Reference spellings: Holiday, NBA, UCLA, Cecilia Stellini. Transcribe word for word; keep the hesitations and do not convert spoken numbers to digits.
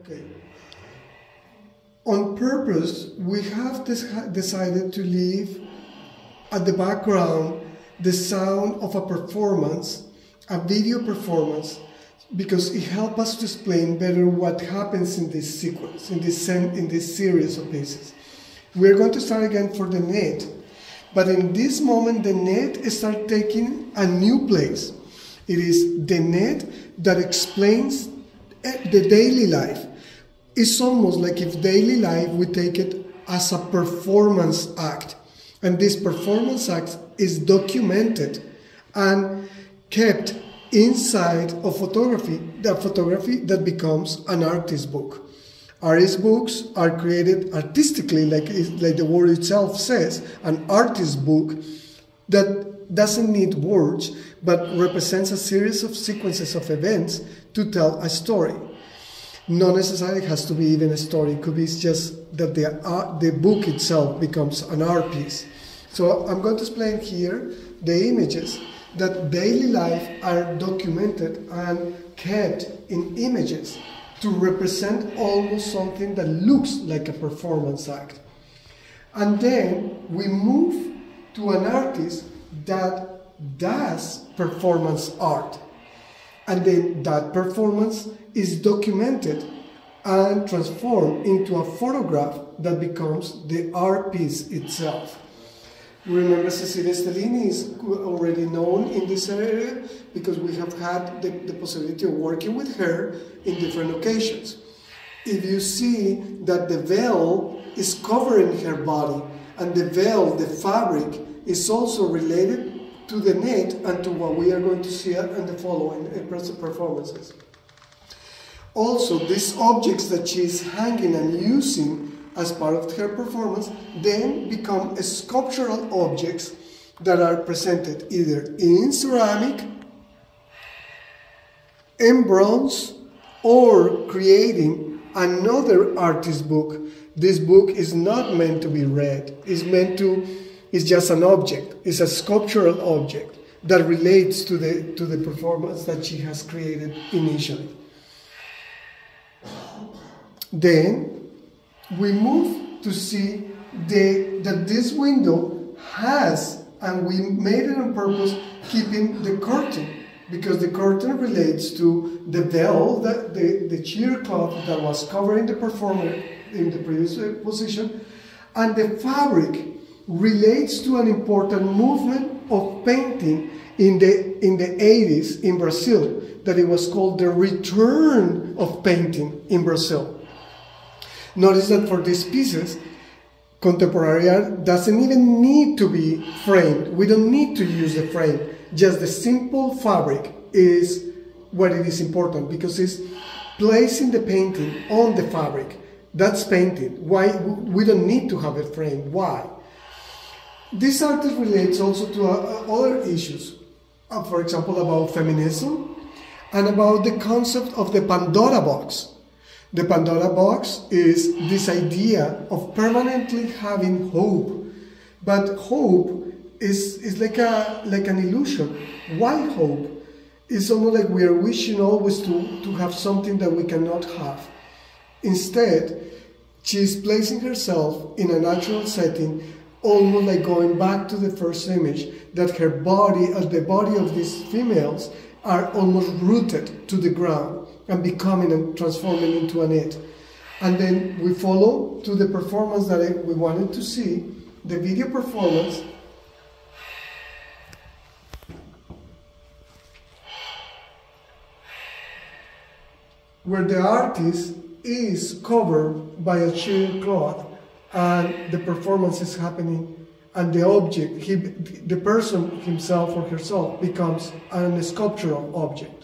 Okay. On purpose, we have decided to leave at the background the sound of a performance, a video performance, because it helps us to explain better what happens in this sequence, in this, in this series of pieces. We're going to start again for the net, but in this moment the net starts taking a new place. It is the net that explains the daily life. It's almost like if daily life, we take it as a performance act. And this performance act is documented and kept inside of photography, that photography that becomes an artist's book. Artist books are created artistically, like, like the word itself says, an artist's book that doesn't need words, but represents a series of sequences of events to tell a story. Not necessarily has to be even a story. It could be just that the, uh, the book itself becomes an art piece. So I'm going to explain here the images that daily life are documented and kept in images to represent almost something that looks like a performance act. And then we move to an artist that does performance art. And then that performance is documented and transformed into a photograph that becomes the art piece itself. Remember, Cecilia Stellini is already known in this area because we have had the, the possibility of working with her in different occasions. If you see that the veil is covering her body, and the veil, the fabric, is also related to the net and to what we are going to see in the following performances. Also, these objects that she is hanging and using as part of her performance then become sculptural objects that are presented either in ceramic, in bronze, or creating another artist's book. This book is not meant to be read, it's meant to, it's just an object, it's a sculptural object that relates to the, to the performance that she has created initially. Then we move to see the, that this window has, and we made it on purpose, keeping the curtain, because the curtain relates to the veil, the, the, the cheercloth that was covering the performer in the previous position, and the fabric relates to an important movement of painting in the, in the eighties in Brazil, that it was called the return of painting in Brazil. Notice that for these pieces, contemporary art doesn't even need to be framed. We don't need to use the frame. Just the simple fabric is what it is important, because it's placing the painting on the fabric. That's painting. Why? We don't need to have it framed. Why? This artist relates also to uh, other issues, uh, for example, about feminism and about the concept of the Pandora box. The Pandora box is this idea of permanently having hope, but hope is, is like, a, like an illusion. Why hope? It's almost like we are wishing always to, to have something that we cannot have. Instead, she is placing herself in a natural setting, almost like going back to the first image, that her body, as the body of these females, are almost rooted to the ground and becoming and transforming into a net. And then we follow to the performance that we wanted to see, the video performance. Where the artist is covered by a sheer cloth, and the performance is happening, and the object, he, the person himself or herself, becomes an sculptural object.